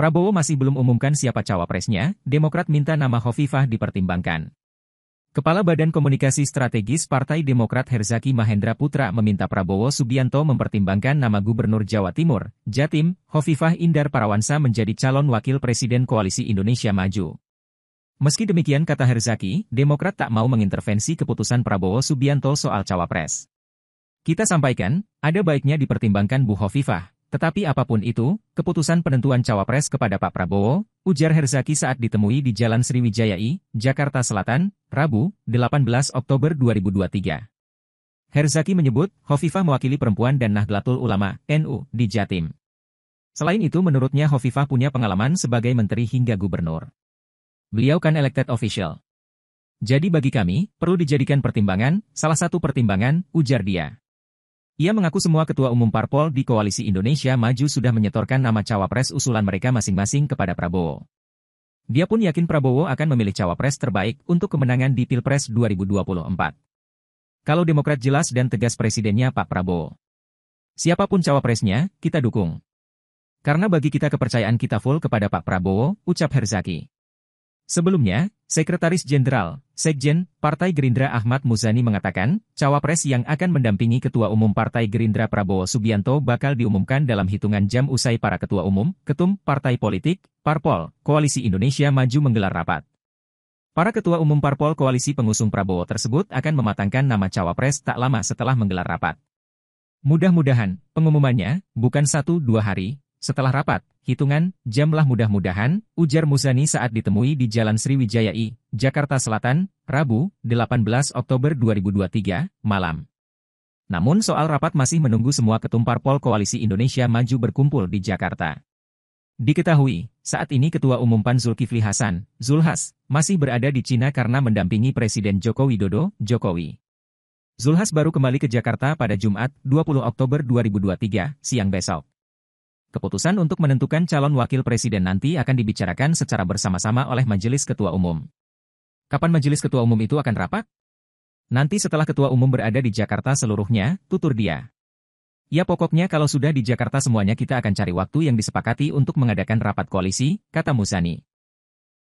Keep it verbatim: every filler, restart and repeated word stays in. Prabowo masih belum umumkan siapa cawapresnya, Demokrat minta nama Khofifah dipertimbangkan. Kepala Badan Komunikasi Strategis Partai Demokrat Herzaky Mahendra Putra meminta Prabowo Subianto mempertimbangkan nama Gubernur Jawa Timur, Jatim, Khofifah Indar Parawansa menjadi calon wakil presiden Koalisi Indonesia Maju. Meski demikian kata Herzaky, Demokrat tak mau mengintervensi keputusan Prabowo Subianto soal cawapres. Kita sampaikan, ada baiknya dipertimbangkan Bu Khofifah. Tetapi apapun itu, keputusan penentuan cawapres kepada Pak Prabowo, ujar Herzaky saat ditemui di Jalan Sriwijaya I, Jakarta Selatan, Rabu, delapan belas Oktober dua ribu dua puluh tiga. Herzaky menyebut, Khofifah mewakili perempuan dan Nahdlatul Ulama, N U, di Jatim. Selain itu menurutnya Khofifah punya pengalaman sebagai menteri hingga gubernur. Beliau kan elected official. Jadi bagi kami, perlu dijadikan pertimbangan, salah satu pertimbangan, ujar dia. Ia mengaku semua ketua umum parpol di Koalisi Indonesia Maju sudah menyetorkan nama cawapres usulan mereka masing-masing kepada Prabowo. Dia pun yakin Prabowo akan memilih cawapres terbaik untuk kemenangan di Pilpres dua ribu dua puluh empat. Kalau Demokrat jelas dan tegas presidennya Pak Prabowo. Siapapun cawapresnya, kita dukung. Karena bagi kita kepercayaan kita full kepada Pak Prabowo, ucap Herzaky. Sebelumnya, Sekretaris Jenderal, Sekjen, Partai Gerindra Ahmad Muzani mengatakan, cawapres yang akan mendampingi Ketua Umum Partai Gerindra Prabowo Subianto bakal diumumkan dalam hitungan jam usai para Ketua Umum, Ketum, Partai Politik, Parpol, Koalisi Indonesia Maju menggelar rapat. Para Ketua Umum Parpol Koalisi pengusung Prabowo tersebut akan mematangkan nama cawapres tak lama setelah menggelar rapat. Mudah-mudahan, pengumumannya, bukan satu dua hari. Setelah rapat, hitungan, jamlah mudah-mudahan, ujar Muzani saat ditemui di Jalan Sriwijaya I, Jakarta Selatan, Rabu, delapan belas Oktober dua ribu dua puluh tiga, malam. Namun soal rapat masih menunggu semua ketum parpol Koalisi Indonesia Maju berkumpul di Jakarta. Diketahui, saat ini Ketua Umum P A N Zulkifli Hasan, Zulhas, masih berada di Cina karena mendampingi Presiden Joko Widodo, Jokowi. Zulhas baru kembali ke Jakarta pada Jumat, dua puluh Oktober dua ribu dua puluh tiga, siang besok. Keputusan untuk menentukan calon wakil presiden nanti akan dibicarakan secara bersama-sama oleh Majelis Ketua Umum. Kapan Majelis Ketua Umum itu akan rapat? Nanti setelah Ketua Umum berada di Jakarta seluruhnya, tutur dia. Ya pokoknya kalau sudah di Jakarta semuanya kita akan cari waktu yang disepakati untuk mengadakan rapat koalisi, kata Muzani.